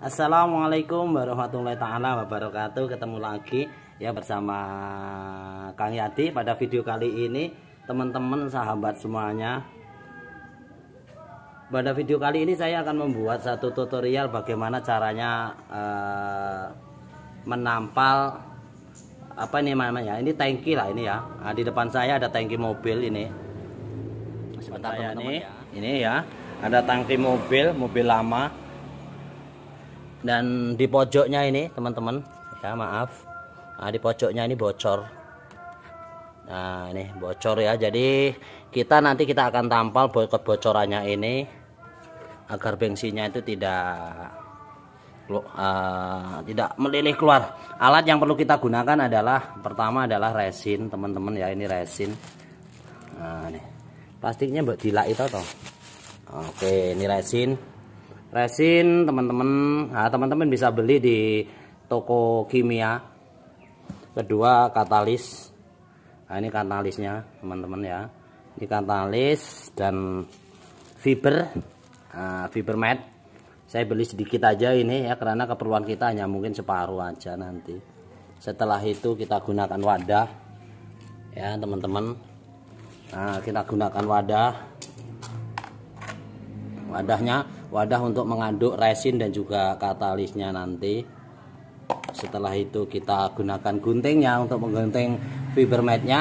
Assalamualaikum warahmatullahi taala wabarakatuh. Ketemu lagi ya bersama Kang Yati. Pada video kali ini teman-teman sahabat semuanya, pada video kali ini saya akan membuat satu tutorial bagaimana caranya menampal apa ini namanya, ini tangki lah ini ya. Nah, di depan saya ada tangki mobil ini. Sebentar teman-teman ya. Ini ya, ada tangki mobil lama. Dan di pojoknya ini teman-teman ya, maaf, nah, di pojoknya ini bocor. Nah ini bocor ya, jadi kita nanti kita akan tampal kebocorannya ini agar bensinnya itu tidak meleleh keluar. Alat yang perlu kita gunakan adalah pertama adalah resin teman-teman ya, ini resin. Nah ini plastiknya buat dilak itu toh. Oke, ini resin teman-teman. Nah, teman-teman bisa beli di toko kimia. Kedua katalis. Nah, ini katalisnya teman-teman ya, ini katalis dan fiber, fiber mate. Saya beli sedikit aja ini ya, karena keperluan kita hanya mungkin separuh aja. Nanti setelah itu kita gunakan wadah ya teman-teman. Nah, kita gunakan wadah untuk mengaduk resin dan juga katalisnya nanti. Setelah itu kita gunakan guntingnya untuk menggunting fiber mate-nya.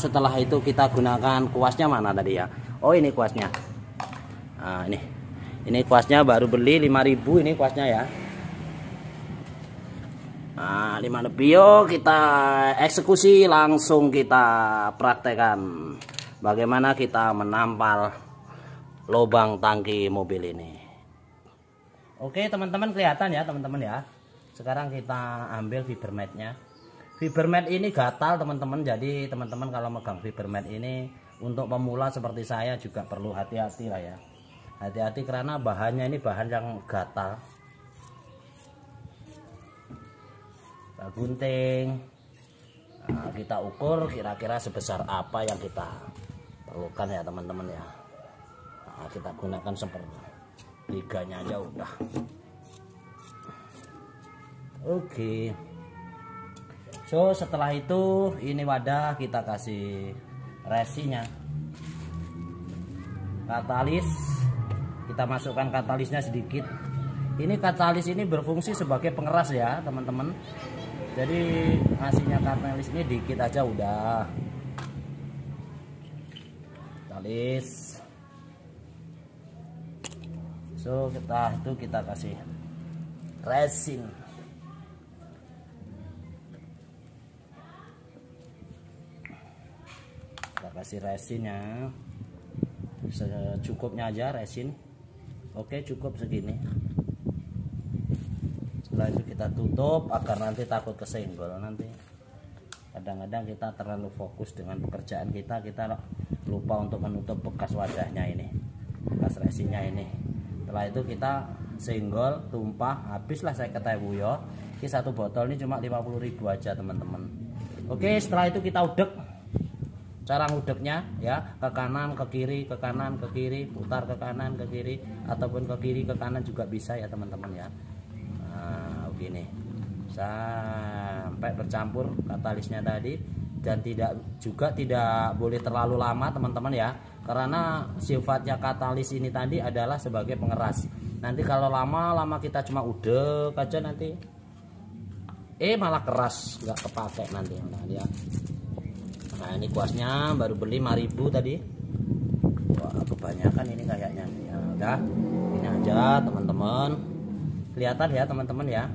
Setelah itu kita gunakan kuasnya, mana tadi ya? Oh ini kuasnya. Nah, ini kuasnya baru beli 5.000 ini kuasnya ya. Nah, 5 lebih, yuk kita eksekusi langsung, kita praktekkan bagaimana kita menampal lubang tangki mobil ini. Oke teman-teman, kelihatan ya teman-teman ya. Sekarang kita ambil fiber mate-nya. Fiber mate ini gatal teman-teman, jadi teman-teman kalau megang fiber mate ini untuk pemula seperti saya juga perlu hati-hati lah ya. Hati-hati karena bahannya ini bahan yang gatal. Kita gunting, nah, kita ukur kira-kira sebesar apa yang kita perlukan ya teman-teman ya. Nah, kita gunakan sepertiganya aja udah. Oke. So setelah itu ini wadah kita kasih resinnya. Katalis, kita masukkan katalisnya sedikit. Ini katalis ini berfungsi sebagai pengeras ya teman-teman. Jadi hasilnya katalis ini dikit aja udah. Katalis. So kita kasih resin. Kita kasih resinnya secukupnya aja resin. Oke, cukup segini. Setelah itu kita tutup agar nanti takut kesenggol nanti. Kadang-kadang kita terlalu fokus dengan pekerjaan kita, kita lupa untuk menutup bekas wadahnya ini, bekas resinnya ini. Setelah itu kita senggol, tumpah, habislah saya ketewu yo. Ini satu botol ini cuma 50.000 aja teman-teman. Oke, setelah itu kita udek. Cara ngudeknya ya, ke kanan, ke kiri, ke kanan, ke kiri, putar ke kanan, ke kiri, ataupun ke kiri, ke kanan juga bisa ya teman-teman ya. Nah, begini. Sampai bercampur katalisnya tadi, dan tidak boleh terlalu lama teman-teman ya. Karena sifatnya katalis ini tadi adalah sebagai pengeras. Nanti kalau lama-lama kita cuma udek aja nanti malah keras, nggak kepakai nanti. Nah, ya. Nah ini kuasnya baru beli 5.000 tadi. Wah, kebanyakan ini kayaknya. Ya udah, ini aja teman-teman. Kelihatan ya teman-teman ya.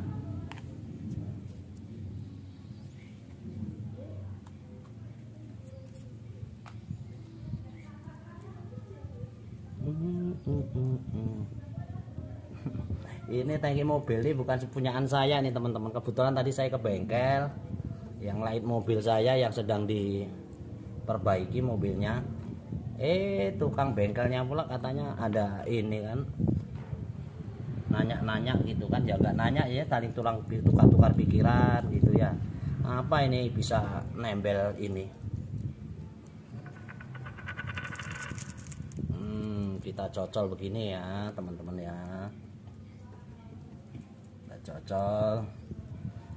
Ini tangki mobil ini bukan kepunyaan saya nih teman-teman. Kebetulan tadi saya ke bengkel, yang light mobil saya yang sedang diperbaiki mobilnya. Tukang bengkelnya pula katanya ada ini kan, nanya-nanya gitu kan, ya gak nanya ya, saling tukar-tukar pikiran gitu ya. Apa ini bisa nempel ini? Kita cocol begini ya teman-teman ya. dicocol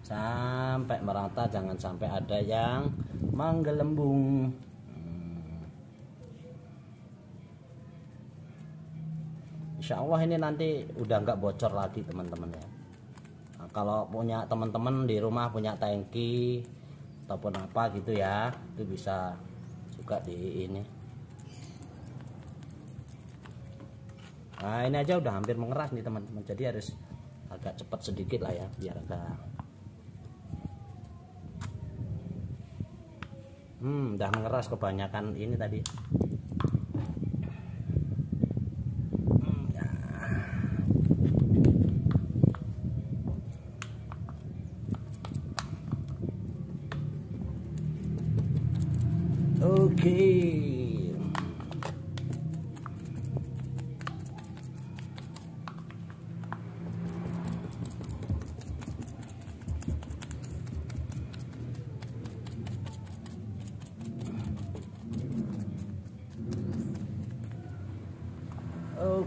sampai merata, jangan sampai ada yang menggelembung. Insya Allah ini nanti udah nggak bocor lagi teman-teman ya. Nah, kalau punya teman-teman di rumah punya tangki ataupun apa gitu ya, itu bisa juga di ini. Nah ini aja udah hampir mengeras nih teman-teman, jadi harus agak cepat sedikit lah ya biar agak. Udah mengeras kebanyakan ini tadi. Oke.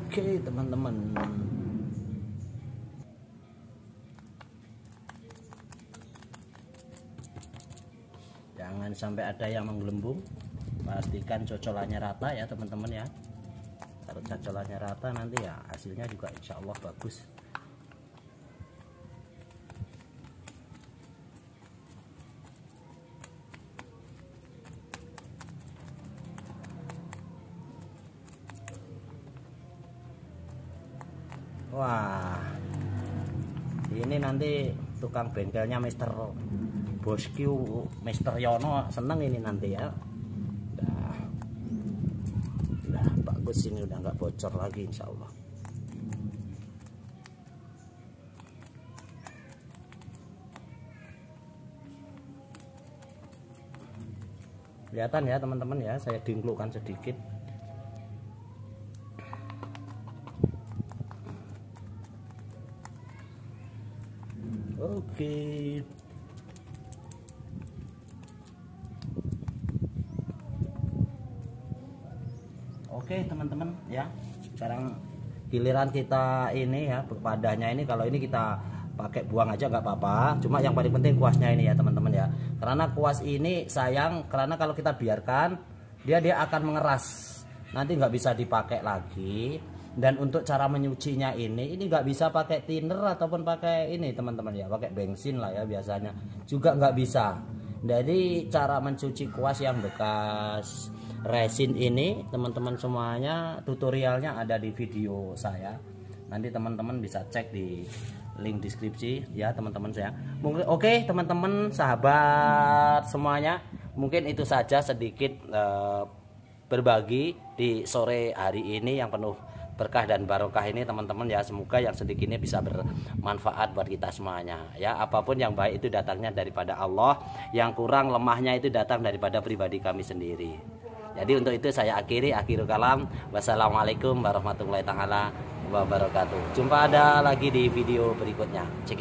Oke teman-teman, jangan sampai ada yang menggelembung, pastikan cocolannya rata ya teman-teman ya. Kalau cocolannya rata nanti ya hasilnya juga insya Allah bagus. Wah, ini nanti tukang bengkelnya Mister Bosku, Mister Yono seneng ini nanti ya. Udah bagus ini, udah nggak bocor lagi insya Allah. Kelihatan ya teman-teman ya, saya dingklukkan sedikit. Oke. Oke teman-teman ya, sekarang giliran kita ini ya, padahnya ini kalau ini kita pakai buang aja nggak apa-apa, cuma yang paling penting kuasnya ini ya teman-teman ya, karena kuas ini sayang, karena kalau kita biarkan dia akan mengeras, nanti nggak bisa dipakai lagi. Dan untuk cara menyucinya ini nggak bisa pakai thinner ataupun pakai ini teman-teman ya, pakai bensin lah ya biasanya, juga nggak bisa. Jadi cara mencuci kuas yang bekas resin ini teman-teman semuanya, tutorialnya ada di video saya, nanti teman-teman bisa cek di link deskripsi ya teman-teman saya. Oke teman-teman sahabat semuanya, mungkin itu saja sedikit berbagi di sore hari ini yang penuh berkah dan barokah ini teman-teman ya. Semoga yang sedikit ini bisa bermanfaat buat kita semuanya ya. Apapun yang baik itu datangnya daripada Allah, yang kurang lemahnya itu datang daripada pribadi kami sendiri. Jadi untuk itu saya akhiri, akhirul kalam. Wassalamualaikum warahmatullahi taala wabarakatuh. Jumpa ada lagi di video berikutnya.